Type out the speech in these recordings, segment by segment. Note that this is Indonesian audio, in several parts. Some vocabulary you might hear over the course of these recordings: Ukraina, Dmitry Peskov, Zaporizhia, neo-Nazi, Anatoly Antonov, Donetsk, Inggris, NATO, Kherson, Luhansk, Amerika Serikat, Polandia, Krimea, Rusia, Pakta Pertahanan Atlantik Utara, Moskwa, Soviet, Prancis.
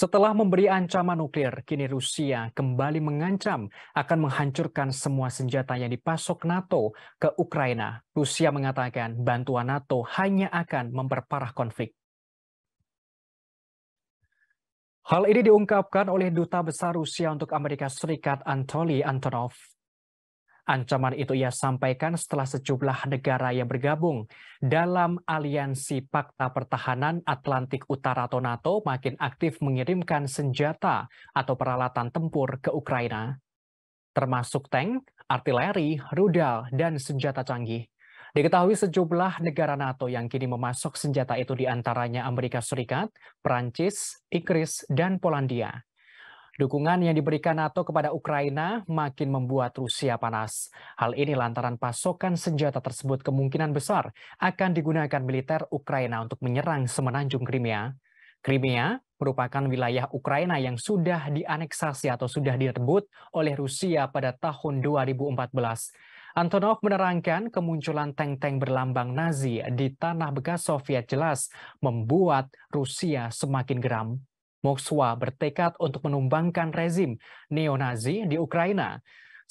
Setelah memberi ancaman nuklir, kini Rusia kembali mengancam akan menghancurkan semua senjata yang dipasok NATO ke Ukraina. Rusia mengatakan bantuan NATO hanya akan memperparah konflik. Hal ini diungkapkan oleh Duta Besar Rusia untuk Amerika Serikat Anatoly Antonov. Ancaman itu ia sampaikan setelah sejumlah negara yang bergabung dalam aliansi Pakta Pertahanan Atlantik Utara atau NATO makin aktif mengirimkan senjata atau peralatan tempur ke Ukraina, termasuk tank, artileri, rudal, dan senjata canggih. Diketahui sejumlah negara NATO yang kini memasok senjata itu diantaranya Amerika Serikat, Prancis, Inggris, dan Polandia. Dukungan yang diberikan NATO kepada Ukraina makin membuat Rusia panas. Hal ini lantaran pasokan senjata tersebut kemungkinan besar akan digunakan militer Ukraina untuk menyerang semenanjung Krimea. Krimea merupakan wilayah Ukraina yang sudah dianeksasi atau sudah direbut oleh Rusia pada tahun 2014. Antonov menerangkan kemunculan tank-tank berlambang Nazi di tanah bekas Soviet jelas membuat Rusia semakin geram. Moskwa bertekad untuk menumbangkan rezim neo-Nazi di Ukraina.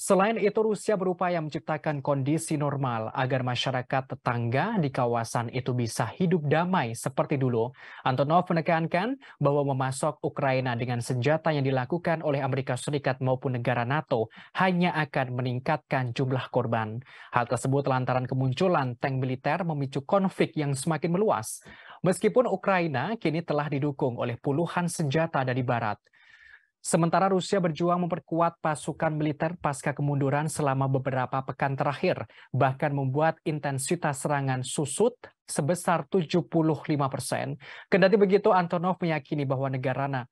Selain itu, Rusia berupaya menciptakan kondisi normal agar masyarakat tetangga di kawasan itu bisa hidup damai seperti dulu. Antonov menekankan bahwa memasok Ukraina dengan senjata yang dilakukan oleh Amerika Serikat maupun negara NATO hanya akan meningkatkan jumlah korban. Hal tersebut lantaran kemunculan tank militer memicu konflik yang semakin meluas. Meskipun Ukraina kini telah didukung oleh puluhan senjata dari Barat. Sementara Rusia berjuang memperkuat pasukan militer pasca kemunduran selama beberapa pekan terakhir, bahkan membuat intensitas serangan susut sebesar 75%. Kendati begitu, Antonov meyakini bahwa negaranya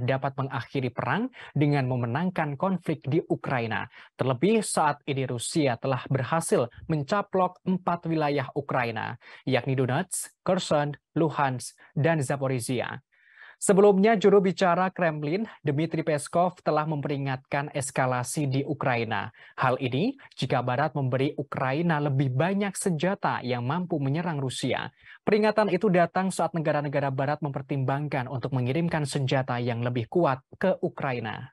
dapat mengakhiri perang dengan memenangkan konflik di Ukraina. Terlebih saat ini Rusia telah berhasil mencaplok 4 wilayah Ukraina, yakni Donetsk, Kherson, Luhansk, dan Zaporizhia. Sebelumnya, juru bicara Kremlin, Dmitry Peskov, telah memperingatkan eskalasi di Ukraina. Hal ini jika Barat memberi Ukraina lebih banyak senjata yang mampu menyerang Rusia. Peringatan itu datang saat negara-negara Barat mempertimbangkan untuk mengirimkan senjata yang lebih kuat ke Ukraina.